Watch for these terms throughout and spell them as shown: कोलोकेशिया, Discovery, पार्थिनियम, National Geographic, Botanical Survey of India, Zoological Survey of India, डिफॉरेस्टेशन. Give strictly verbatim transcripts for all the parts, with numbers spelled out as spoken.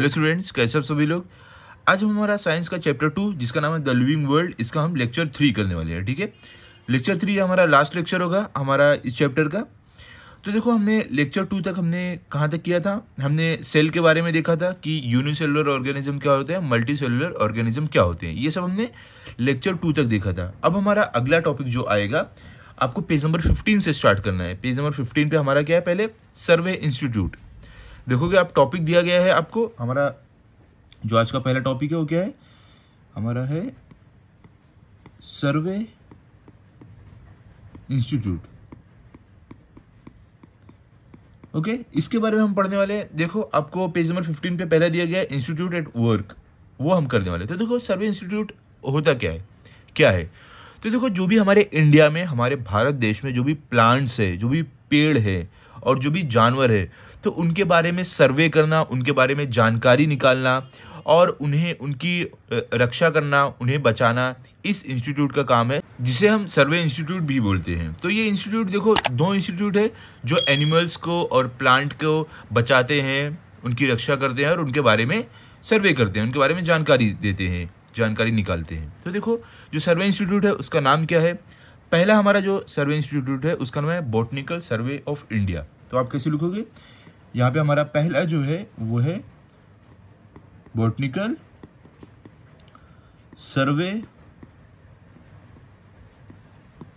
Hello students, कैसे आप सभी लोग। आज हम हमारा साइंस का चैप्टर टू जिसका नाम है द लिविंग वर्ल्ड, इसका हम लेक्चर थ्री करने वाले हैं। ठीक है, लेक्चर थ्री हमारा लास्ट लेक्चर होगा हमारा इस चैप्टर का। तो देखो, हमने लेक्चर टू तक हमने कहाँ तक किया था, हमने सेल के बारे में देखा था कि यूनिसेलुलर ऑर्गेनिज्म क्या होते हैं, मल्टी सेलुलर ऑर्गेनिज्म क्या होते हैं, ये सब हमने लेक्चर टू तक देखा था। अब हमारा अगला टॉपिक जो आएगा, आपको पेज नंबर फिफ्टीन से स्टार्ट करना है। पेज नंबर फिफ्टीन पे हमारा क्या है, पहले सर्वे इंस्टीट्यूट। देखोगे आप, टॉपिक दिया गया है आपको, हमारा जो आज का पहला टॉपिक है वो क्या है, हमारा है सर्वे इंस्टीट्यूट। ओके okay, इसके बारे में हम पढ़ने वाले हैं। देखो, आपको पेज नंबर फिफ्टीन पे पहला दिया गया है इंस्टीट्यूट एट वर्क, वो हम करने वाले। तो देखो, सर्वे इंस्टीट्यूट होता क्या है क्या है तो देखो, जो भी हमारे इंडिया में, हमारे भारत देश में जो भी प्लांट्स है, जो भी पेड़ है और जो भी जानवर है, तो उनके बारे में सर्वे करना, उनके बारे में जानकारी निकालना और उन्हें, उनकी रक्षा करना, उन्हें बचाना, इस इंस्टीट्यूट का काम है, जिसे हम सर्वे इंस्टीट्यूट भी बोलते हैं। तो ये इंस्टीट्यूट देखो, दो इंस्टीट्यूट है जो एनिमल्स को और प्लांट को बचाते हैं, उनकी रक्षा करते हैं और उनके बारे में सर्वे करते हैं, उनके बारे में जानकारी देते हैं, जानकारी निकालते हैं। तो देखो, जो सर्वे इंस्टीट्यूट है उसका नाम क्या है, पहला हमारा जो सर्वे इंस्टीट्यूट है उसका नाम है बॉटनिकल सर्वे ऑफ इंडिया। तो आप कैसे लिखोगे, यहाँ पे हमारा पहला जो है वो है बॉटनिकल सर्वे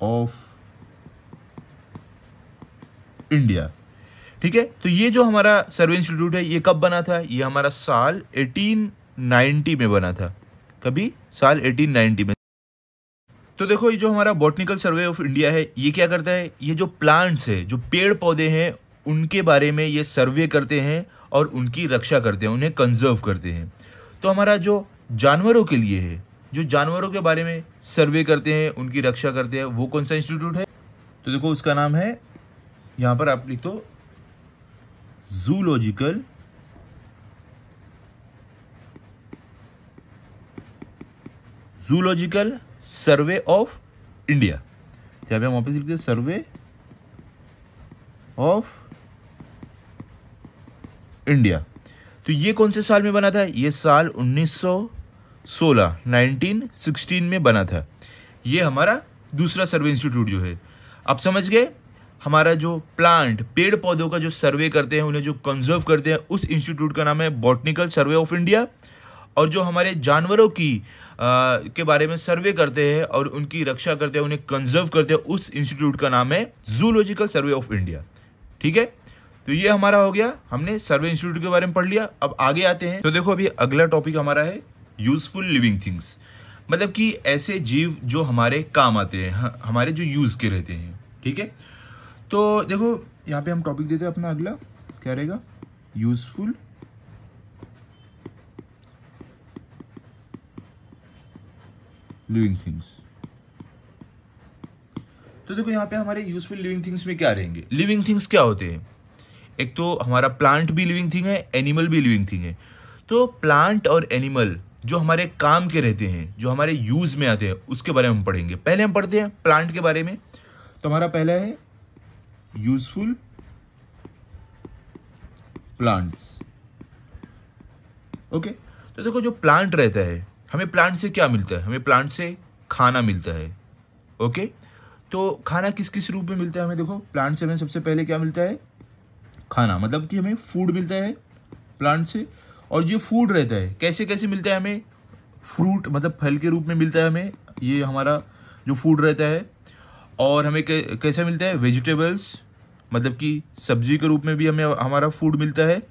ऑफ इंडिया। ठीक है, तो ये जो हमारा सर्वे इंस्टीट्यूट है ये कब बना था, ये हमारा साल अठारह सौ नब्बे में बना था, कभी साल अठारह सौ नब्बे में। तो देखो, ये जो हमारा बॉटनिकल सर्वे ऑफ इंडिया है ये क्या करता है, ये जो प्लांट्स है, जो पेड़ पौधे हैं, उनके बारे में ये सर्वे करते हैं और उनकी रक्षा करते हैं, उन्हें कंजर्व करते हैं। तो हमारा जो जानवरों के लिए है, जो जानवरों के बारे में सर्वे करते हैं, उनकी रक्षा करते हैं, वो कौन सा इंस्टीट्यूट है, तो देखो उसका नाम है, यहाँ पर आप लिख दो, zoological zoological survey of India. यहाँ पे हम वापस लिखते हैं सर्वे ऑफ इंडिया। तो ये कौन से साल में बना था, ये साल उन्नीस सौ सोलह नाइनटीन सिक्सटीन में बना था। ये हमारा दूसरा सर्वे इंस्टीट्यूट जो है, आप समझ गए, हमारा जो प्लांट, पेड़ पौधों का जो सर्वे करते हैं, उन्हें जो कंजर्व करते हैं, उस इंस्टीट्यूट का नाम है बॉटनिकल सर्वे ऑफ इंडिया। और जो हमारे जानवरों की आ, के बारे में सर्वे करते हैं और उनकी रक्षा करते हैं, उन्हें कंजर्व करते हैं, उस इंस्टीट्यूट का नाम है जूलॉजिकल सर्वे ऑफ इंडिया। ठीक है, तो ये हमारा हो गया, हमने सर्वे इंस्टीट्यूट के बारे में पढ़ लिया। अब आगे आते हैं। तो देखो, अभी अगला टॉपिक हमारा है यूजफुल लिविंग थिंग्स, मतलब कि ऐसे जीव जो हमारे काम आते हैं, हमारे जो यूज के रहते हैं। ठीक है, तो देखो यहाँ पे हम टॉपिक देते हैं अपना, अगला क्या रहेगा, यूजफुल लिविंग थिंग्स। तो देखो यहाँ पे हमारे यूजफुल लिविंग थिंग्स में क्या रहेंगे, लिविंग थिंग्स क्या होते हैं, एक तो हमारा प्लांट भी लिविंग थिंग है, एनिमल भी लिविंग थिंग है। तो प्लांट और एनिमल जो हमारे काम के रहते हैं, जो हमारे यूज में आते हैं, उसके बारे में हम पढ़ेंगे। पहले हम पढ़ते हैं प्लांट के बारे में। तो हमारा पहला है यूजफुल प्लांट्स। ओके, तो देखो जो प्लांट रहता है, हमें प्लांट से क्या मिलता है, हमें प्लांट से खाना मिलता है। ओके, तो खाना किस किस रूप में मिलता है हमें, देखो प्लांट से हमें सबसे पहले क्या मिलता है, खाना, मतलब कि हमें फूड मिलता है प्लांट से। और ये फूड रहता है कैसे कैसे मिलता है हमें, फ्रूट मतलब फल के रूप में मिलता है हमें, ये हमारा जो फूड रहता है। और हमें कैसे मिलता है, वेजिटेबल्स मतलब कि सब्जी के रूप में भी हमें हमारा फूड मिलता है।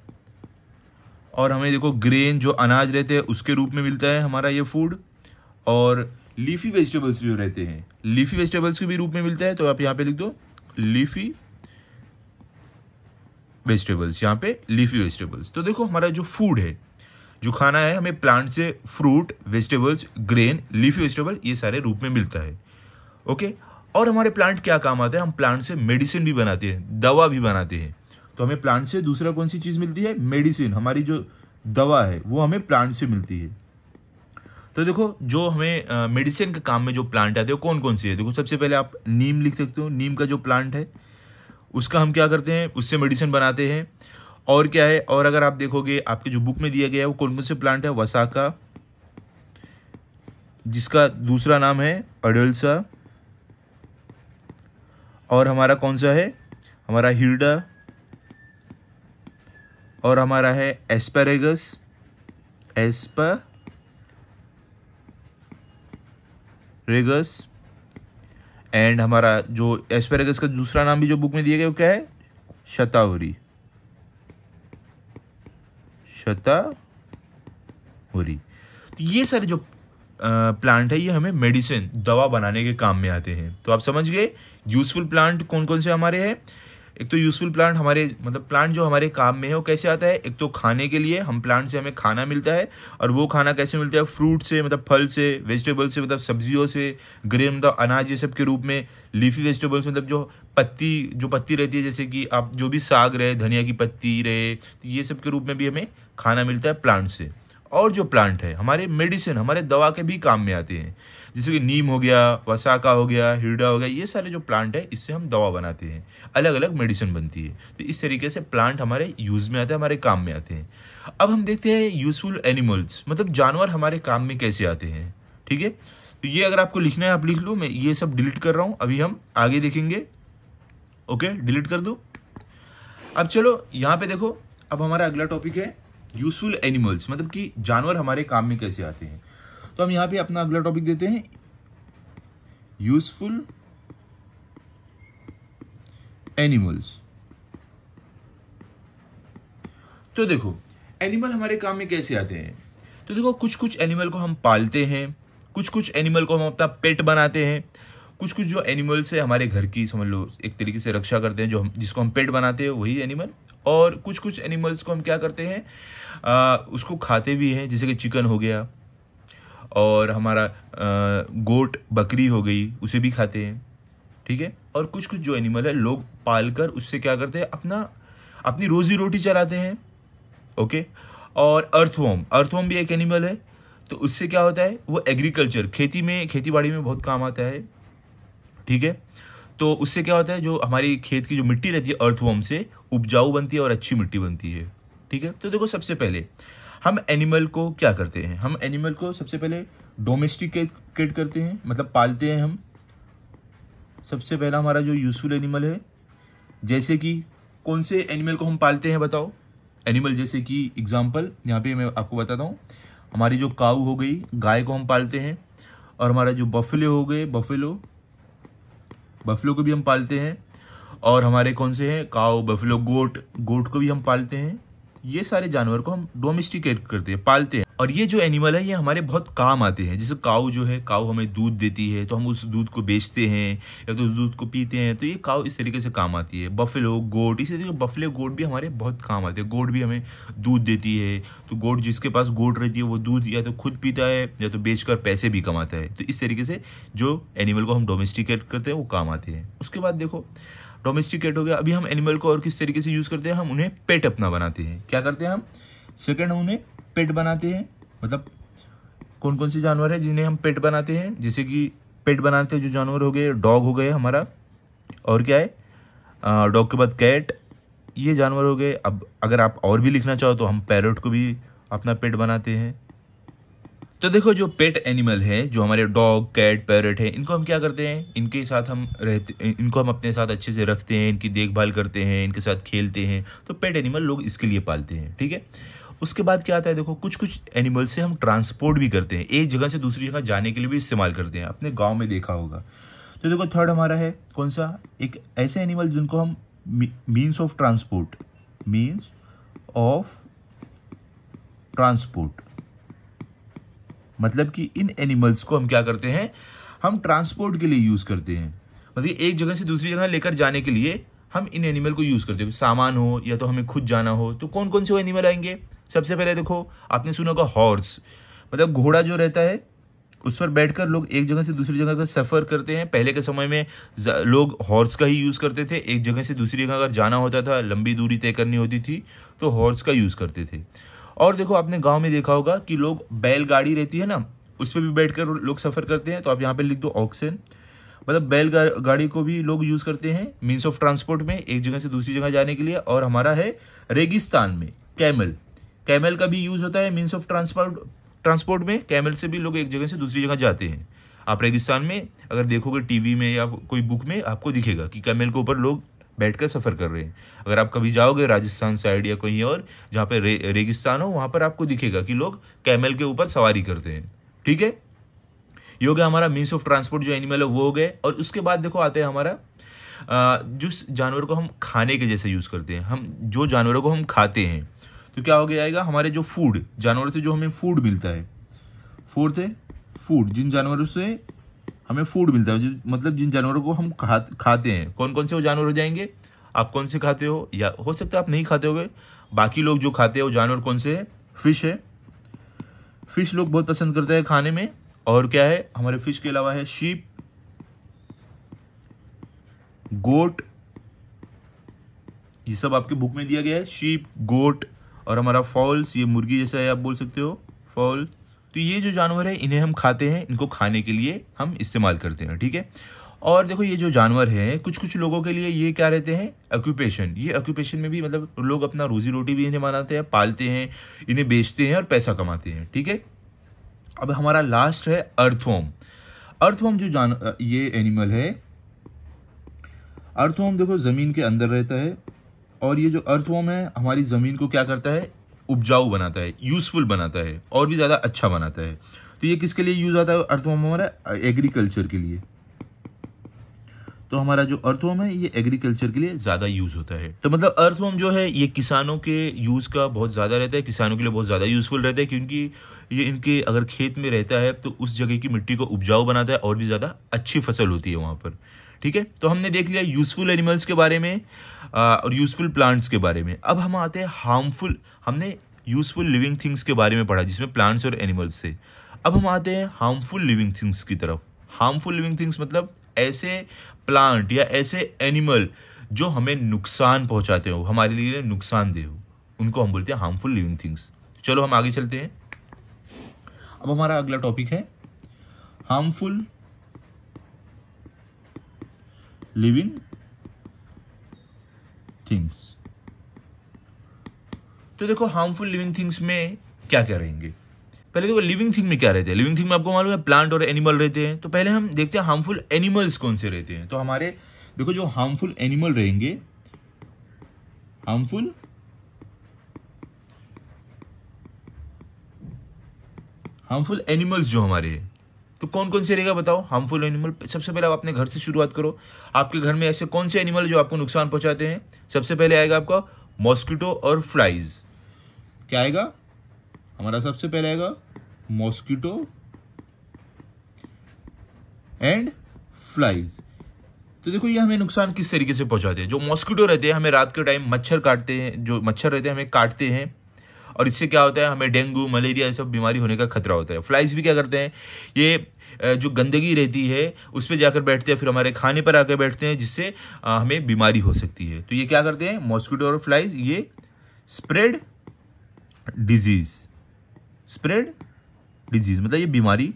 और हमें देखो ग्रेन, जो अनाज रहते हैं उसके रूप में मिलता है हमारा ये फूड। और लीफी वेजिटेबल्स जो रहते हैं, लीफी वेजिटेबल्स के भी रूप में मिलता है। तो आप यहाँ पर लिख दो लीफी वेजिटेबल्स, यहाँ पे लीफी वेजिटेबल्स। तो देखो हमारा जो फूड है, जो खाना है, हमें प्लांट से fruit, vegetables, grain, leafy vegetable, ये सारे रूप में मिलता है। ओके, और हमारे प्लांट क्या काम आता है, हम प्लांट से मेडिसिन भी बनाते हैं, दवा भी बनाते हैं। तो हमें प्लांट से दूसरा कौन सी चीज़ मिलती है, मेडिसिन, हमारी जो दवा है वो हमें प्लांट से मिलती है। तो देखो जो हमें मेडिसिन के काम में जो प्लांट आते हैं कौन कौन सी है, देखो सबसे पहले आप नीम लिख सकते हो, नीम का जो प्लांट है उसका हम क्या करते हैं, उससे मेडिसिन बनाते हैं। और क्या है, और अगर आप देखोगे आपके जो बुक में दिया गया है वो कौन कौन से प्लांट है, वसाका, जिसका दूसरा नाम है अडल्सा, और हमारा कौन सा है, हमारा हिरडा, और हमारा है एस्पेरेगस, एस्पेरेगस, एंड हमारा जो एस्पेरेगस का दूसरा नाम भी जो बुक में दिया गया वो क्या है, शतावरी, शतावरी। तो ये सारे जो प्लांट है ये हमें मेडिसिन, दवा बनाने के काम में आते हैं। तो आप समझ गए यूजफुल प्लांट कौन कौन से हमारे हैं। एक तो यूजफुल प्लांट हमारे मतलब प्लांट जो हमारे काम में है वो कैसे आता है, एक तो खाने के लिए, हम प्लांट से हमें खाना मिलता है, और वो खाना कैसे मिलता है, फ्रूट से मतलब फल से, वेजिटेबल से मतलब सब्जियों से, ग्रेन मतलब अनाज ये सब के रूप में, लीफी वेजिटेबल्स मतलब जो पत्ती जो पत्ती रहती है, जैसे कि आप जो भी साग रहे, धनिया की पत्ती रहे, तो ये सब के रूप में भी हमें खाना मिलता है प्लांट से। और जो प्लांट है हमारे मेडिसिन, हमारे दवा के भी काम में आते हैं, जैसे कि नीम हो गया, वसाका हो गया, हिरडा हो गया, ये सारे जो प्लांट है इससे हम दवा बनाते हैं, अलग अलग मेडिसिन बनती है। तो इस तरीके से प्लांट हमारे यूज़ में आते हैं, हमारे काम में आते हैं। अब हम देखते हैं यूजफुल एनिमल्स, मतलब जानवर हमारे काम में कैसे आते हैं। ठीक है, तो ये अगर आपको लिखना है आप लिख लो, मैं ये सब डिलीट कर रहा हूँ, अभी हम आगे देखेंगे। ओके, डिलीट कर दो। अब चलो यहाँ पर देखो, अब हमारा अगला टॉपिक है यूजफुल एनिमल्स, मतलब कि जानवर हमारे काम में कैसे आते हैं। तो हम यहाँ पे अपना अगला टॉपिक देते हैं, यूजफुल एनिमल्स। तो देखो एनिमल हमारे काम में कैसे आते हैं। तो देखो कुछ कुछ एनिमल को हम पालते हैं, कुछ कुछ एनिमल को हम अपना पेट बनाते हैं, कुछ कुछ जो एनिमल्स है हमारे घर की समझ लो एक तरीके से रक्षा करते हैं, जो हम जिसको हम पेट बनाते हैं वही एनिमल, और कुछ कुछ एनिमल्स को हम क्या करते हैं, आ, उसको खाते भी हैं, जैसे कि चिकन हो गया, और हमारा गोट बकरी हो गई उसे भी खाते हैं। ठीक है, और कुछ कुछ जो एनिमल है लोग पालकर उससे क्या करते हैं, अपना अपनी रोजी रोटी चलाते हैं। ओके, और अर्थवॉर्म, अर्थवॉर्म भी एक एनिमल है, तो उससे क्या होता है, वो एग्रीकल्चर खेती में खेती बाड़ी में बहुत काम आता है। ठीक है, तो उससे क्या होता है, जो हमारी खेत की जो मिट्टी रहती है अर्थवॉर्म से उपजाऊ बनती है और अच्छी मिट्टी बनती है। ठीक है, तो देखो सबसे पहले हम एनिमल को क्या करते हैं, हम एनिमल को सबसे पहले डोमेस्टिकेट करते हैं, मतलब पालते हैं हम। सबसे पहला हमारा जो यूजफुल एनिमल है, जैसे कि कौन से एनिमल को हम पालते हैं बताओ, एनिमल जैसे कि एग्जाम्पल यहाँ पे मैं आपको बताता हूँ, हमारी जो काऊ हो गई, गाय को हम पालते हैं, और हमारा जो बफेलो हो गए, बफेलो बफेलो को भी हम पालते हैं, और हमारे कौन से हैं, काऊ, बफेलो, गोट, गोट को भी हम पालते हैं। ये सारे जानवर को हम डोमेस्टिकेट करते हैं, पालते हैं, और ये जो एनिमल है ये हमारे बहुत काम आते हैं। जैसे काऊ जो है, काऊ हमें दूध देती है, तो हम उस दूध को बेचते हैं या तो उस दूध को पीते हैं, तो ये काऊ इस तरीके से काम आती है। बफेलो, गोट, इसी तरीके बफेलो गोट भी हमारे बहुत काम आते हैं। गोट भी हमें दूध देती है, तो गोट जिसके पास गोट रहती है वो दूध या तो खुद पीता है या तो बेचकर पैसे भी कमाता है। तो इस तरीके से जो एनिमल को हम डोमेस्टिकेट करते हैं वो काम आते हैं। उसके बाद देखो डोमेस्टिकेट हो गया, अभी हम एनिमल को और किस तरीके से यूज़ करते हैं, हम उन्हें पेट अपना बनाते हैं। क्या करते हैं हम, सेकंड हम उन्हें पेट बनाते हैं, मतलब कौन कौन से जानवर हैं जिन्हें हम पेट बनाते हैं, जैसे कि पेट बनाते हैं जो जानवर हो गए, डॉग हो गए हमारा, और क्या है, डॉग के बाद कैट, ये जानवर हो गए। अब अगर आप और भी लिखना चाहो तो हम पैरट को भी अपना पेट बनाते हैं। तो देखो जो पेट एनिमल है, जो हमारे डॉग, कैट, पैरट है, इनको हम क्या करते हैं, इनके साथ हम रहते इनको हम अपने साथ अच्छे से रखते हैं, इनकी देखभाल करते हैं, इनके साथ खेलते हैं, तो पेट एनिमल लोग इसके लिए पालते हैं। ठीक है, उसके बाद क्या आता है, देखो कुछ कुछ एनिमल से हम ट्रांसपोर्ट भी करते हैं, एक जगह से दूसरी जगह जाने के लिए भी इस्तेमाल करते हैं, अपने गाँव में देखा होगा। तो देखो थर्ड हमारा है कौन सा, एक ऐसे एनिमल जिनको हम means of transport, means of transport, मतलब कि इन एनिमल्स को हम क्या करते हैं, हम ट्रांसपोर्ट के लिए यूज़ करते हैं, मतलब एक जगह से दूसरी जगह लेकर जाने के लिए हम इन एनिमल को यूज़ करते हैं। सामान हो या तो हमें खुद जाना हो, तो कौन कौन से वो एनिमल आएंगे, सबसे पहले देखो आपने सुना होगा हॉर्स, मतलब घोड़ा जो रहता है उस पर बैठकर लोग एक जगह से दूसरी जगह का सफ़र करते हैं। पहले के समय में लोग हॉर्स का ही यूज़ करते थे, एक जगह से दूसरी जगह अगर जाना होता था, लंबी दूरी तय करनी होती थी, तो हॉर्स का यूज़ करते थे। और देखो आपने गांव में देखा होगा कि लोग बैलगाड़ी रहती है ना, उस पर भी बैठकर लोग सफ़र करते हैं। तो आप यहाँ पे लिख दो ऑक्सन, मतलब बैलगाड़ी को भी लोग यूज करते हैं मीन्स ऑफ ट्रांसपोर्ट में एक जगह से दूसरी जगह जाने के लिए। और हमारा है रेगिस्तान में कैमल, कैमल का भी यूज होता है मीन्स ऑफ ट्रांसपोर्ट, ट्रांसपोर्ट में कैमल से भी लोग एक जगह से दूसरी जगह जाते हैं। आप रेगिस्तान में अगर देखोगे टीवी में या कोई बुक में आपको दिखेगा कि कैमल के ऊपर लोग बैठकर सफ़र कर रहे हैं। अगर आप कभी जाओगे राजस्थान साइड या कहीं और जहाँ पे रे, रेगिस्तान हो वहाँ पर आपको दिखेगा कि लोग कैमल के ऊपर सवारी करते हैं। ठीक है, ये हो गया हमारा मीन्स ऑफ ट्रांसपोर्ट जो एनिमल है वो हो गए। और उसके बाद देखो आते हैं हमारा जो जानवर को हम खाने के जैसे यूज़ करते हैं, हम जो जानवरों को हम खाते हैं तो क्या हो गया आएगा हमारे जो फूड, जानवर से जो हमें फूड मिलता है, फूड से फूड जिन जानवरों से हमें फूड मिलता है मतलब जिन जानवरों को हम खा खाते हैं। कौन कौन से वो जानवर हो जाएंगे, आप कौन से खाते हो या हो सकता है आप नहीं खाते होगे, बाकी लोग जो खाते हो जानवर कौन से है, फिश है, फिश लोग बहुत पसंद करते हैं खाने में। और क्या है हमारे फिश के अलावा है शीप, गोट, ये सब आपके बुक में दिया गया है, शीप, गोट। और हमारा फॉल्स, ये मुर्गी जैसा है आप बोल सकते हो फॉल्स। तो ये जो जानवर है इन्हें हम खाते हैं, इनको खाने के लिए हम इस्तेमाल करते हैं। ठीक है, और देखो ये जो जानवर है कुछ कुछ लोगों के लिए ये क्या रहते हैं ऑक्यूपेशन, ये ऑक्यूपेशन में भी मतलब लोग अपना रोजी रोटी भी इन्हें बनाते हैं, पालते हैं, इन्हें बेचते हैं और पैसा कमाते हैं। ठीक है, अब हमारा लास्ट है अर्थवॉर्म। अर्थवॉर्म जो जान ये एनिमल है, अर्थवॉर्म देखो ज़मीन के अंदर रहता है और ये जो अर्थवॉर्म है हमारी ज़मीन को क्या करता है, उपजाऊ बनाता है, यूजफुल बनाता है और भी ज़्यादा अच्छा बनाता है। तो ये किसके लिए यूज आता है अर्थवॉर्म, हमारा एग्रीकल्चर के लिए। तो हमारा जो अर्थवॉर्म है ये एग्रीकल्चर के लिए ज़्यादा यूज होता है। तो मतलब अर्थवॉर्म जो है ये किसानों के यूज़ का बहुत ज़्यादा रहता है, किसानों के लिए बहुत ज़्यादा यूजफुल रहता है क्योंकि ये इनके अगर खेत में रहता है तो उस जगह की मिट्टी को उपजाऊ बनाता है और भी ज़्यादा अच्छी फसल होती है वहाँ पर। ठीक है, तो हमने देख लिया यूजफुल एनिमल्स के बारे में आ, और यूजफुल प्लांट्स के बारे में। अब हम आते हैं हार्मफुल, हमने यूजफुल लिविंग थिंग्स के बारे में पढ़ा जिसमें प्लांट्स और एनिमल्स से। अब हम आते हैं हार्मफुल लिविंग थिंग्स की तरफ। हार्मफुल लिविंग थिंग्स मतलब ऐसे प्लांट या ऐसे एनिमल जो हमें नुकसान पहुंचाते हो, हमारे लिए नुकसानदेह हो, उनको हम बोलते हैं हार्मफुल लिविंग थिंग्स। चलो हम आगे चलते हैं। अब हमारा अगला टॉपिक है हार्मफुल लिविंग थिंग्स। तो देखो हार्मफुल लिविंग थिंग्स में क्या क्या रहेंगे, पहले देखो लिविंग थिंग में क्या रहते हैं। लिविंग थिंग में आपको मालूम है प्लांट और एनिमल रहते हैं। तो पहले हम देखते हैं हार्मफुल एनिमल्स कौन से रहते हैं। तो हमारे देखो जो हार्मफुल एनिमल रहेंगे, हार्मफुल हार्मफुल एनिमल्स जो हमारे, तो कौन कौन से रहेगा बताओ हार्मफुल एनिमल। सबसे पहले आप अपने घर से शुरुआत करो, आपके घर में ऐसे कौन से एनिमल जो आपको नुकसान पहुंचाते हैं। सबसे पहले आएगा आपका मॉस्किटो और फ्लाइज। क्या आएगा हमारा, सबसे पहले आएगा मॉस्किटो एंड फ्लाइज। तो देखो ये हमें नुकसान किस तरीके से पहुंचाते हैं। जो मॉस्किटो रहते हैं हमें रात के टाइम मच्छर काटते हैं, जो मच्छर रहते हैं हमें काटते हैं और इससे क्या होता है हमें डेंगू, मलेरिया ये सब बीमारी होने का खतरा होता है। फ्लाइज भी क्या करते हैं, ये जो गंदगी रहती है उस पर जाकर बैठते हैं, फिर हमारे खाने पर आकर बैठते हैं जिससे हमें बीमारी हो सकती है। तो ये क्या करते हैं मॉस्किटो और फ्लाइज, ये स्प्रेड डिजीज, स्प्रेड डिजीज मतलब ये बीमारी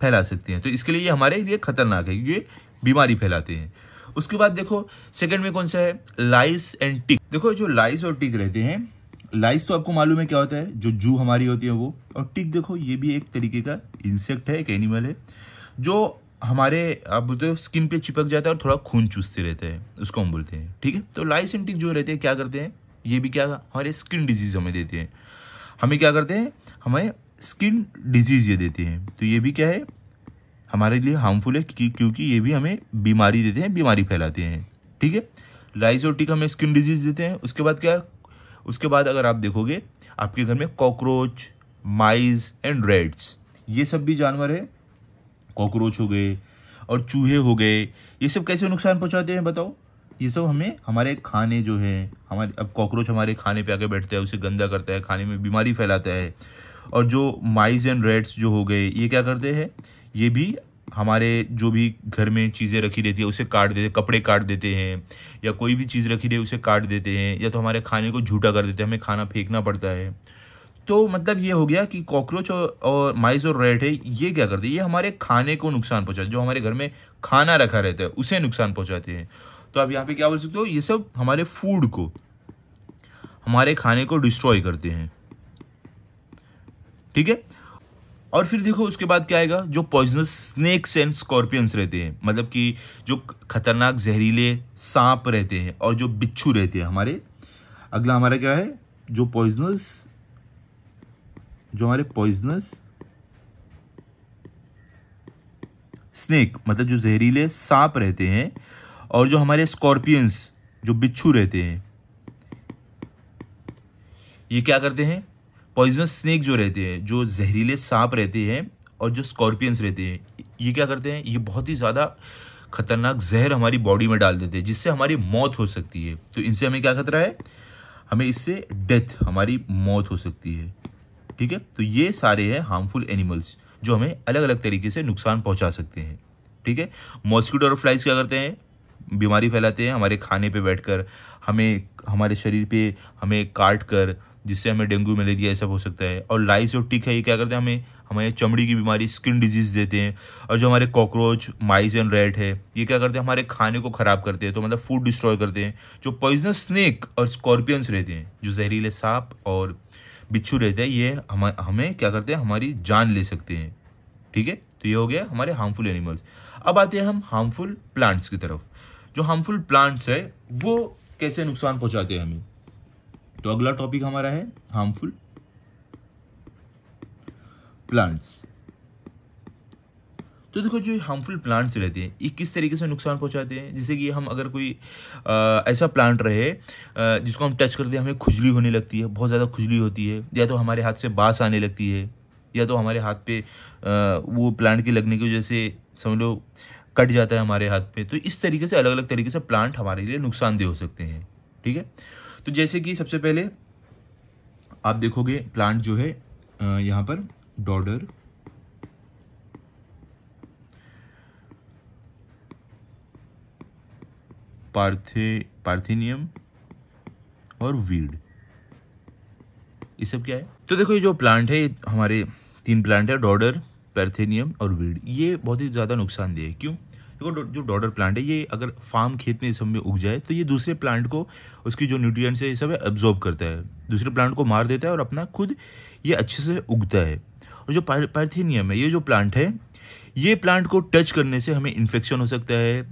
फैला सकते हैं। तो इसके लिए ये हमारे लिए खतरनाक है, ये बीमारी फैलाते हैं। उसके बाद देखो सेकेंड में कौन सा है, लाइस एंड टिक। देखो जो लाइस और टिक रहते हैं, लाइस तो आपको मालूम है क्या होता है, जो जू हमारी होती है वो। और टिक देखो ये भी एक तरीके का इंसेक्ट है, एक एनिमल है जो हमारे आप बोलते हो स्किन पे चिपक जाता है और थोड़ा खून चूसते रहते हैं, उसको हम बोलते हैं। ठीक है, तो लाइस एंड टिक जो रहते हैं क्या करते हैं, ये भी क्या हमारे स्किन डिजीज हमें देते हैं, हमें क्या करते हैं हमें स्किन डिजीज ये देते हैं। तो ये भी क्या है हमारे लिए हार्मफुल है क्योंकि ये भी हमें बीमारी देते हैं, बीमारी फैलाते हैं। ठीक है, लाइस और टिक हमें स्किन डिजीज देते हैं। उसके बाद क्या, उसके बाद अगर आप देखोगे आपके घर में कॉकरोच, माइज एंड रैट्स, ये सब भी जानवर है। कॉकरोच हो गए और चूहे हो गए, ये सब कैसे नुकसान पहुंचाते हैं बताओ। ये सब हमें हमारे खाने जो है हमारे, अब कॉकरोच हमारे खाने पे आके बैठता है, उसे गंदा करता है, खाने में बीमारी फैलाता है। और जो माइज एंड रैट्स जो हो गए ये क्या करते हैं, ये भी हमारे जो भी घर में चीज़ें रखी रहती है उसे काट देते हैं, कपड़े काट देते हैं या कोई भी चीज़ रखी रही उसे काट देते हैं, या तो हमारे खाने को झूठा कर देते हैं, हमें खाना फेंकना पड़ता है। तो मतलब ये हो गया कि कॉकरोच और, और माइस और रैट है, ये क्या करते हैं, ये हमारे खाने को नुकसान पहुंचाते हैं, जो हमारे घर में खाना रखा रहता है उसे नुकसान पहुंचाते हैं। तो आप यहाँ पे क्या बोल सकते हो, ये सब हमारे फूड को, हमारे खाने को डिस्ट्रॉय करते हैं, ठीक है। और फिर देखो उसके बाद क्या आएगा, जो पॉइजनस स्नेक्स एंड स्कॉर्पियंस रहते हैं, मतलब कि जो खतरनाक जहरीले सांप रहते हैं और जो बिच्छू रहते हैं हमारे। अगला हमारा क्या है, जो पॉइजनस जो हमारे पॉइजनस स्नेक मतलब जो जहरीले सांप रहते हैं और जो हमारे स्कॉर्पियंस जो बिच्छू रहते हैं, ये क्या करते हैं, पॉइजनस स्नेक जो रहते हैं, जो जहरीले सांप रहते हैं और जो स्कॉर्पियंस रहते हैं, ये क्या करते हैं, ये बहुत ही ज़्यादा खतरनाक जहर हमारी बॉडी में डाल देते हैं जिससे हमारी मौत हो सकती है। तो इनसे हमें क्या खतरा है, हमें इससे डेथ, हमारी मौत हो सकती है, ठीक है। तो ये सारे हैं हार्मफुल एनिमल्स जो हमें अलग अलग तरीके से नुकसान पहुंचा सकते हैं, ठीक है। मॉस्किटो और फ्लाइज क्या करते हैं, बीमारी फैलाते हैं हमारे खाने पे बैठकर, हमें हमारे शरीर पे हमें काट कर, जिससे हमें डेंगू मलेरिया ये सब हो सकता है। और लाइस और टिक है, ये क्या करते हैं, हमें हमारे चमड़ी की बीमारी, स्किन डिजीज देते हैं। और जो हमारे कॉकरोच माइस एंड रैट है, ये क्या करते हैं, हमारे खाने को ख़राब करते हैं, तो मतलब फूड डिस्ट्रॉय करते हैं। जो पॉइजनस स्नेक और स्कॉर्पियंस रहते हैं, जो जहरीले सांप और बिच्छू रहते हैं, ये हम हमें क्या करते हैं, हमारी जान ले सकते हैं, ठीक है। तो ये हो गया हमारे हार्मफुल एनिमल्स। अब आते हैं हम हार्मफुल प्लांट्स की तरफ। जो हार्मफुल प्लांट्स है वो कैसे नुकसान पहुंचाते हैं हमें। तो अगला टॉपिक हमारा है हार्मफुल प्लांट्स। तो देखो जो हार्मफुल प्लांट्स रहते हैं ये किस तरीके से नुकसान पहुंचाते हैं, जैसे कि हम अगर कोई आ, ऐसा प्लांट रहे आ, जिसको हम टच करते हैं हमें खुजली होने लगती है, बहुत ज़्यादा खुजली होती है, या तो हमारे हाथ से बास आने लगती है, या तो हमारे हाथ पे आ, वो प्लांट के लगने की वजह से समझ लो कट जाता है हमारे हाथ पे। तो इस तरीके से अलग अलग तरीके से प्लांट हमारे लिए नुकसानदेह हो सकते हैं, ठीक है। तो जैसे कि सबसे पहले आप देखोगे प्लांट जो है यहाँ पर डॉडर पार्थे पार्थिनियम और वीड, ये सब क्या है। तो देखो ये जो प्लांट है, ये हमारे तीन प्लांट है, डॉडर पार्थिनियम और वीड, ये बहुत ही ज़्यादा नुकसानदेह है। क्यों, देखो जो डॉडर प्लांट है ये अगर फार्म खेत में इस सब में उग जाए तो ये दूसरे प्लांट को उसकी जो न्यूट्रिएंट्स है ये सब एब्जॉर्ब करता है, दूसरे प्लांट को मार देता है और अपना खुद ये अच्छे से उगता है। और जो पार्थिनियम है, ये जो प्लांट है, ये प्लांट को टच करने से हमें इन्फेक्शन हो सकता है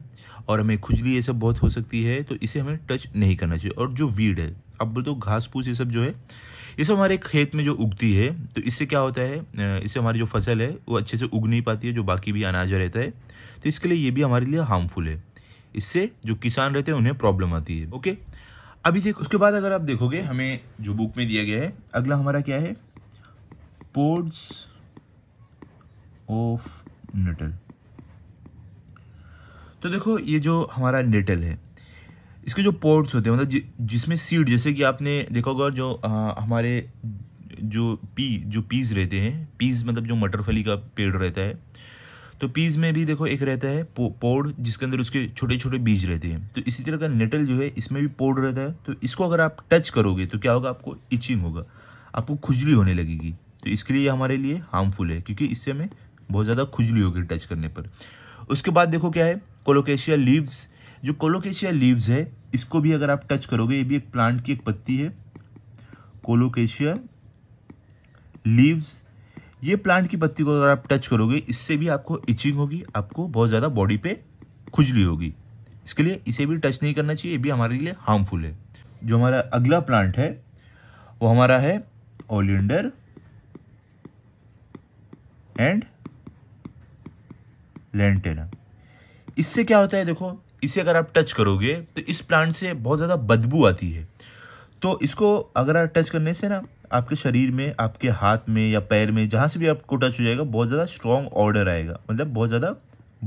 और हमें खुजली ये सब बहुत हो सकती है, तो इसे हमें टच नहीं करना चाहिए। और जो वीड है, आप बोलते हो घास फूस, ये सब जो है ये सब हमारे खेत में जो उगती है, तो इससे क्या होता है, इससे हमारी जो फसल है वो अच्छे से उग नहीं पाती है, जो बाकी भी अनाज रहता है, तो इसके लिए ये भी हमारे लिए हार्मफुल है, इससे जो किसान रहते हैं उन्हें प्रॉब्लम आती है। ओके, अभी देखो उसके बाद अगर आप देखोगे हमें जो बुक में दिया गया है, अगला हमारा क्या है, पोड्स ऑफ नेटल। तो देखो ये जो हमारा नेटल है, इसके जो पोड्स होते हैं, मतलब जि, जिसमें सीड, जैसे कि आपने देखा होगा जो आ, हमारे जो पी जो पीज रहते हैं, पीज मतलब जो मटरफली का पेड़ रहता है, तो पीज में भी देखो एक रहता है पो, पोड जिसके अंदर उसके छोटे छोटे बीज रहते हैं। तो इसी तरह का नेटल जो है इसमें भी पोड रहता है, तो इसको अगर आप टच करोगे तो क्या होगा, आपको इचिंग होगा, आपको खुजली होने लगेगी। तो इसके लिए हमारे लिए हार्मफुल है क्योंकि इससे हमें बहुत ज़्यादा खुजली होगी टच करने पर। उसके बाद देखो क्या है, कोलोकेशिया लीव्स। जो कोलोकेशिया लीव्स है इसको भी अगर आप टच करोगे, ये भी एक प्लांट की एक पत्ती है, कोलोकेशिया लीव्स, ये प्लांट की पत्ती को अगर आप टच करोगे इससे भी आपको इचिंग होगी, आपको बहुत ज़्यादा बॉडी पे खुजली होगी, इसके लिए इसे भी टच नहीं करना चाहिए, ये भी हमारे लिए हार्मफुल है। जो हमारा अगला प्लांट है वो हमारा है ओलिएंडर एंड लेंटेना। इससे क्या होता है, देखो इसे अगर आप टच करोगे तो इस प्लांट से बहुत ज़्यादा बदबू आती है, तो इसको अगर आप टच करने से ना आपके शरीर में, आपके हाथ में या पैर में, जहाँ से भी आपको टच हो जाएगा बहुत ज़्यादा स्ट्रॉन्ग ऑर्डर आएगा, मतलब बहुत ज़्यादा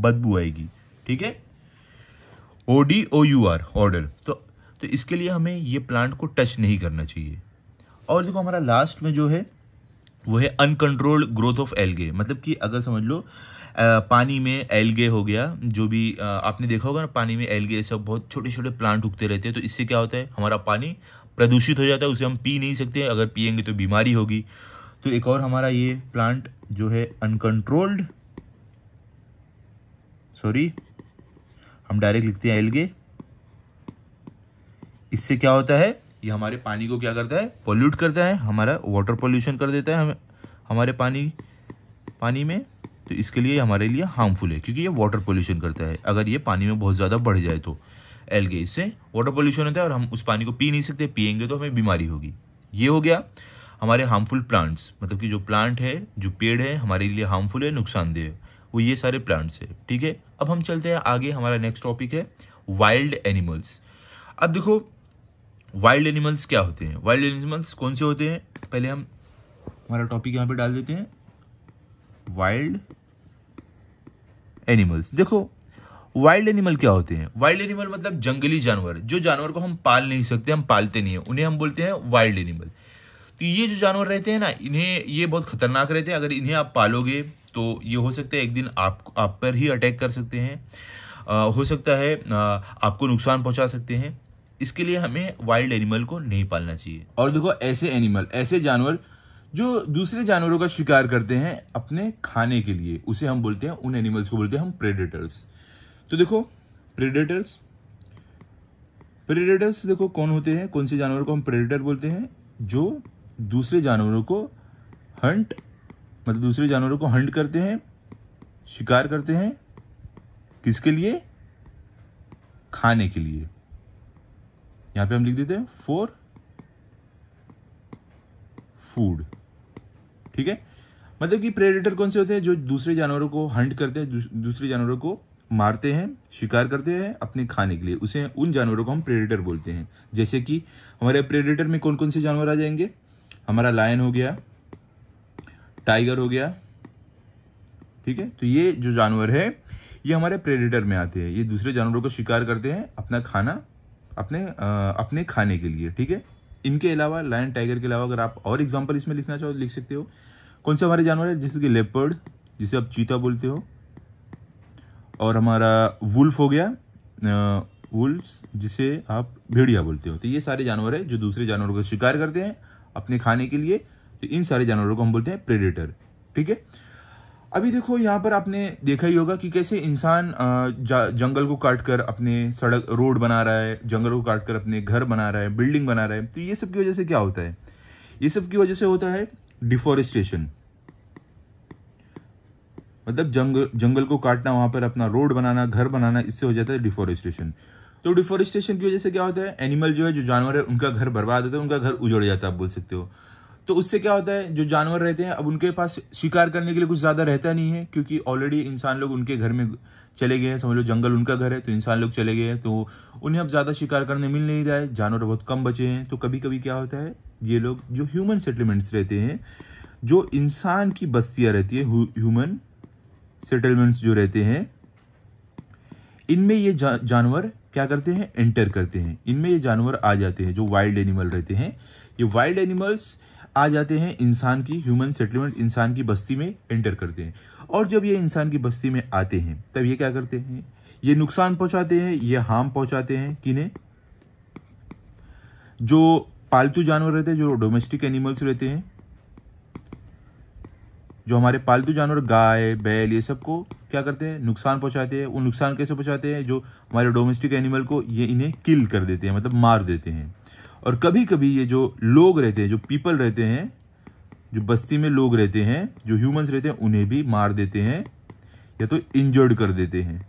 बदबू आएगी, ठीक है। O D O U R odour. तो तो इसके लिए हमें ये प्लांट को टच नहीं करना चाहिए। और देखो हमारा लास्ट में जो है वो है अनकंट्रोल्ड ग्रोथ ऑफ एल्गे, मतलब कि अगर समझ लो आ, पानी में एल्गे हो गया, जो भी आ, आपने देखा होगा ना पानी में एल्गे, सब बहुत छोटे छोटे प्लांट उगते रहते हैं, तो इससे क्या होता है, हमारा पानी प्रदूषित हो जाता है, उसे हम पी नहीं सकते, अगर पिएंगे तो बीमारी होगी। तो एक और हमारा ये प्लांट जो है अनकंट्रोल्ड, सॉरी हम डायरेक्ट लिखते हैं एल्गे, इससे क्या होता है, ये हमारे पानी को क्या करता है, पॉल्यूट करता है, हमारा वाटर पॉल्यूशन कर देता है हम हमारे पानी पानी में। तो इसके लिए हमारे लिए हार्मफुल है क्योंकि ये वाटर पोल्यूशन करता है। अगर ये पानी में बहुत ज़्यादा बढ़ जाए तो एल्गे, इससे वाटर पोल्यूशन होता है और हम उस पानी को पी नहीं सकते, पिएंगे तो हमें बीमारी होगी। ये हो गया हमारे हार्मफुल प्लांट्स, मतलब कि जो प्लांट है, जो पेड़ है हमारे लिए हार्मफुल है, नुकसानदेह है, वो ये सारे प्लांट्स है। ठीक है, अब हम चलते हैं आगे। हमारा नेक्स्ट टॉपिक है वाइल्ड एनिमल्स। अब देखो वाइल्ड एनिमल्स क्या होते हैं, वाइल्ड एनिमल्स कौन से होते हैं, पहले हम हमारा टॉपिक यहाँ पे डाल देते हैं, वाइल्ड एनिमल्स। देखो वाइल्ड एनिमल क्या होते हैं, वाइल्ड एनिमल मतलब जंगली जानवर, जो जानवर को हम पाल नहीं सकते, हम पालते नहीं है, उन्हें हम बोलते हैं वाइल्ड एनिमल। तो ये जो जानवर रहते हैं ना, इन्हें ये बहुत खतरनाक रहते हैं, अगर इन्हें आप पालोगे तो ये हो सकता है एक दिन आप आप पर ही अटैक कर सकते हैं, आ, हो सकता है आ, आपको नुकसान पहुंचा सकते हैं। इसके लिए हमें वाइल्ड एनिमल को नहीं पालना चाहिए। और देखो ऐसे एनिमल, ऐसे जानवर जो दूसरे जानवरों का शिकार करते हैं अपने खाने के लिए, उसे हम बोलते हैं, उन एनिमल्स को बोलते हैं हम प्रेडेटर्स। तो देखो प्रेडेटर्स, प्रेडेटर्स देखो कौन होते हैं, कौन से जानवर को हम प्रेडेटर बोलते हैं, जो दूसरे जानवरों को हंट, मतलब दूसरे जानवरों को हंट करते हैं, शिकार करते हैं, किसके लिए, खाने के लिए। यहां पे हम लिख देते हैं फॉर फूड। ठीक है, मतलब कि प्रेडेटर कौन से होते हैं, जो दूसरे जानवरों को हंट करते हैं, दूसरे जानवरों को मारते हैं, शिकार करते हैं अपने खाने के लिए, उसे उन जानवरों को हम प्रेडेटर बोलते हैं। जैसे कि हमारे प्रेडेटर में कौन कौन से जानवर आ जाएंगे, हमारा लायन हो गया, टाइगर हो गया। ठीक है, तो ये जो जानवर है ये हमारे प्रेडेटर में आते हैं, ये दूसरे जानवरों को शिकार करते हैं अपना खाना, अपने आ, अपने खाने के लिए। ठीक है, इनके अलावा लायन टाइगर के अलावा अगर आप और एग्जांपल इसमें लिखना चाहो तो लिख सकते हो। कौन से हमारे जानवर है, जैसे कि लेपर्ड, जिसे आप चीता बोलते हो, और हमारा वुल्फ हो गया, वुल्फ्स जिसे आप भेड़िया बोलते हो। तो ये सारे जानवर है जो दूसरे जानवरों का शिकार करते हैं अपने खाने के लिए, तो इन सारे जानवरों को हम बोलते हैं प्रेडेटर। ठीक है, अभी देखो यहाँ पर आपने देखा ही होगा कि कैसे इंसान जंगल को काटकर अपने सड़क रोड बना रहा है, जंगल को काटकर अपने घर बना रहा है, बिल्डिंग बना रहा है। तो ये सब की वजह से क्या होता है, ये सब की वजह से होता है डिफॉरेस्टेशन, मतलब जंगल जंगल को काटना, वहां पर अपना रोड बनाना, घर बनाना, इससे हो जाता है डिफॉरेस्टेशन। तो डिफॉरेस्टेशन की वजह से क्या होता है, एनिमल जो है, जो जानवर है, उनका घर बर्बाद होता है, उनका घर उजड़ जाता है आप बोल सकते हो। तो उससे क्या होता है, जो जानवर रहते हैं अब उनके पास शिकार करने के लिए कुछ ज़्यादा रहता नहीं है, क्योंकि ऑलरेडी इंसान लोग उनके घर में चले गए हैं, समझ लो जंगल उनका घर है तो इंसान लोग चले गए हैं, तो उन्हें अब ज़्यादा शिकार करने मिल नहीं रहा है, जानवर बहुत कम बचे हैं। तो कभी कभी क्या होता है, ये लोग जो ह्यूमन सेटलमेंट्स रहते हैं, जो इंसान की बस्तियाँ रहती है, ह्यूमन सेटलमेंट्स जो रहते हैं, इनमें ये जा, जानवर क्या करते हैं, एंटर करते हैं, इनमें ये जानवर आ जाते हैं, जो वाइल्ड एनिमल रहते हैं, ये वाइल्ड एनिमल्स आ जाते हैं इंसान की ह्यूमन सेटलमेंट, इंसान की बस्ती में एंटर करते हैं। और जब ये इंसान की बस्ती में आते हैं तब ये क्या करते हैं, ये नुकसान पहुंचाते हैं, ये हार्म पहुंचाते हैं, किन्हें, जो पालतू जानवर रहते हैं, जो डोमेस्टिक एनिमल्स रहते हैं, जो हमारे पालतू जानवर गाय बैल ये सबको क्या करते हैं, नुकसान पहुंचाते हैं। वो नुकसान कैसे पहुंचाते हैं, जो हमारे डोमेस्टिक एनिमल को ये इन्हें किल कर देते हैं, मतलब मार देते हैं। और कभी कभी ये जो लोग रहते हैं, जो पीपल रहते हैं, जो बस्ती में लोग रहते हैं, जो ह्यूमंस रहते हैं, उन्हें भी मार देते हैं या तो इंजर्ड कर देते हैं।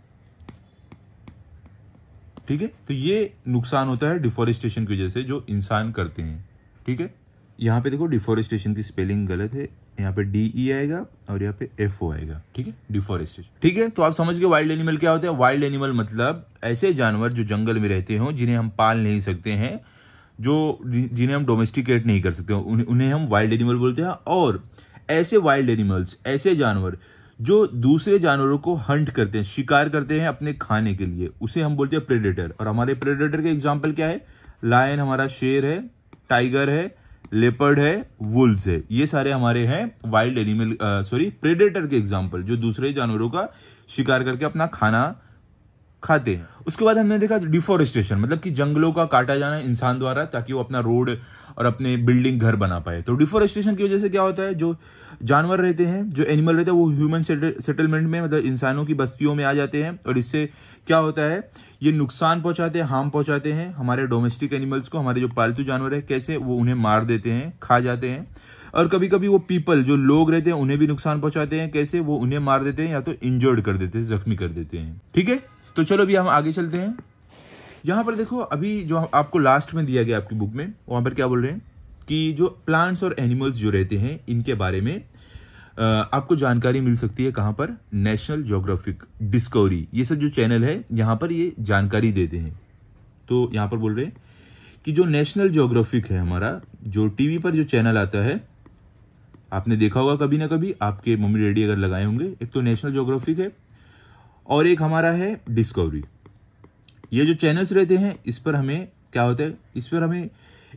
ठीक है, तो ये नुकसान होता है डिफॉरेस्टेशन की वजह से जो इंसान करते हैं। ठीक है, यहाँ पे देखो डिफॉरेस्टेशन की स्पेलिंग गलत है, यहाँ पे डी ई आएगा और यहाँ पे एफ ओ आएगा। ठीक है, डिफॉरेस्टेशन। ठीक है, तो आप समझ गए वाइल्ड एनिमल क्या होता है। वाइल्ड एनिमल मतलब ऐसे जानवर जो जंगल में रहते हों, जिन्हें हम पाल नहीं सकते हैं, जो जिन्हें हम डोमेस्टिकेट नहीं कर सकते, उन्हें हम वाइल्ड एनिमल बोलते हैं। और ऐसे वाइल्ड एनिमल्स, ऐसे जानवर जो दूसरे जानवरों को हंट करते हैं, शिकार करते हैं अपने खाने के लिए, उसे हम बोलते हैं प्रेडेटर। और हमारे प्रेडेटर के एग्जांपल क्या है, लायन हमारा शेर है, टाइगर है, लेपर्ड है, वुल्व्स है, ये सारे हमारे हैं वाइल्ड एनिमल, सॉरी प्रेडेटर के एग्जाम्पल, जो दूसरे जानवरों का शिकार करके अपना खाना खाते हैं। उसके बाद हमने देखा डिफॉरेस्टेशन, मतलब कि जंगलों का काटा जाना इंसान द्वारा ताकि वो अपना रोड और अपने बिल्डिंग घर बना पाए। तो डिफॉरेस्टेशन की वजह से क्या होता है, जो जानवर रहते हैं, जो एनिमल रहते हैं, वो ह्यूमन सेटलमेंट में, मतलब इंसानों की बस्तियों में आ जाते हैं और इससे क्या होता है, ये नुकसान पहुंचाते हैं, हार्म पहुंचाते हैं हमारे डोमेस्टिक एनिमल्स को, हमारे जो पालतू जानवर है। कैसे, वो उन्हें मार देते हैं, खा जाते हैं। और कभी कभी वो पीपल, जो लोग रहते हैं, उन्हें भी नुकसान पहुंचाते हैं। कैसे, वो उन्हें मार देते हैं या तो इंजर्ड कर देते हैं, जख्मी कर देते हैं। ठीक है, तो चलो अभी हम आगे चलते हैं। यहाँ पर देखो, अभी जो आपको लास्ट में दिया गया आपकी बुक में, वहाँ पर क्या बोल रहे हैं कि जो प्लांट्स और एनिमल्स जो रहते हैं इनके बारे में आपको जानकारी मिल सकती है। कहाँ पर? नेशनल ज्योग्राफिक, डिस्कवरी, ये सब जो चैनल है यहाँ पर ये जानकारी देते हैं। तो यहाँ पर बोल रहे हैं कि जो नेशनल ज्योग्राफिक है हमारा, जो टीवी पर जो चैनल आता है, आपने देखा होगा कभी ना कभी, आपके मम्मी डैडी अगर लगाए होंगे। एक तो नेशनल ज्योग्राफिक है और एक हमारा है डिस्कवरी। ये जो चैनल्स रहते हैं इस पर हमें क्या होता है, इस पर हमें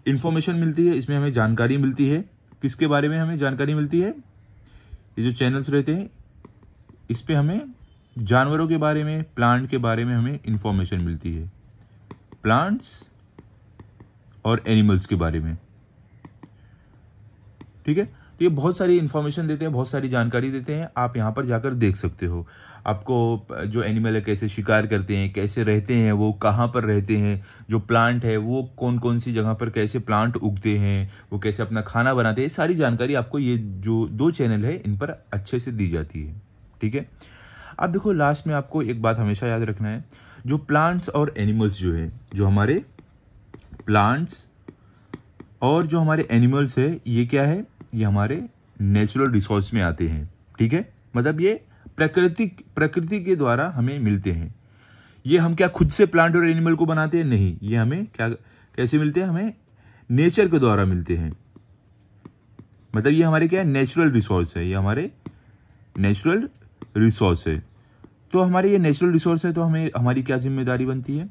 इन्फॉर्मेशन मिलती है, इसमें हमें जानकारी मिलती है। किसके बारे में हमें जानकारी मिलती है? ये जो चैनल्स रहते हैं इस पर हमें जानवरों के बारे में, प्लांट के बारे में हमें इन्फॉर्मेशन मिलती है, प्लांट्स और एनिमल्स के बारे में। ठीक है, ये बहुत सारी इन्फॉर्मेशन देते हैं, बहुत सारी जानकारी देते हैं। आप यहाँ पर जाकर देख सकते हो, आपको जो एनिमल है कैसे शिकार करते हैं, कैसे रहते हैं, वो कहाँ पर रहते हैं, जो प्लांट है वो कौन कौन सी जगह पर कैसे प्लांट उगते हैं, वो कैसे अपना खाना बनाते हैं, सारी जानकारी आपको ये जो दो चैनल है इन पर अच्छे से दी जाती है। ठीक है, अब देखो लास्ट में आपको एक बात हमेशा याद रखना है, जो प्लांट्स और एनिमल्स जो है, जो हमारे प्लांट्स और जो हमारे एनिमल्स है, ये क्या है, ये हमारे नेचुरल रिसोर्स में आते हैं। ठीक है, मतलब ये प्राकृतिक प्रकृति के द्वारा हमें मिलते हैं। ये हम क्या खुद से प्लांट और एनिमल को बनाते हैं? नहीं, ये हमें क्या कैसे मिलते हैं, हमें नेचर के द्वारा मिलते हैं। मतलब ये हमारे क्या है, नेचुरल रिसोर्स है, ये हमारे नेचुरल रिसोर्स है। तो हमारे ये नेचुरल रिसोर्स है, तो हमें हमारी क्या जिम्मेदारी बनती है,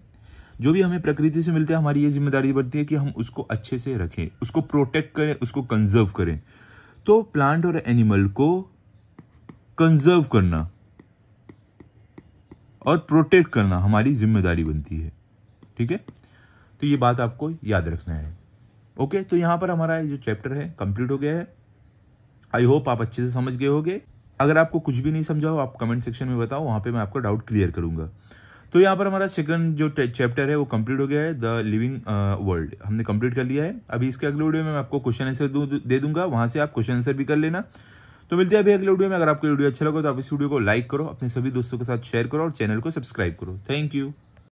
जो भी हमें प्रकृति से मिलता है हमारी ये जिम्मेदारी बनती है कि हम उसको अच्छे से रखें, उसको प्रोटेक्ट करें, उसको कंजर्व करें। तो प्लांट और एनिमल को कंजर्व करना और प्रोटेक्ट करना हमारी जिम्मेदारी बनती है। ठीक है, तो ये बात आपको याद रखना है। ओके, तो यहाँ पर हमारा जो चैप्टर है कंप्लीट हो गया है। आई होप आप अच्छे से समझ गए होंगे। अगर आपको कुछ भी नहीं समझा हो आप कमेंट सेक्शन में बताओ, वहाँ पर मैं आपका डाउट क्लियर करूँगा। तो यहाँ पर हमारा सेकंड जो चैप्टर है वो कंप्लीट हो गया है, द लिविंग वर्ल्ड, हमने कंप्लीट कर लिया है। अभी इसके अगले वीडियो में मैं आपको क्वेश्चन आंसर दे दूंगा, वहाँ से आप क्वेश्चन आंसर भी कर लेना। तो मिलते हैं अभी अगले वीडियो में। अगर आपको वीडियो अच्छा लगा तो आप इस वीडियो को लाइक करो, अपने सभी दोस्तों के साथ शेयर करो और चैनल को सब्सक्राइब करो। Thank you.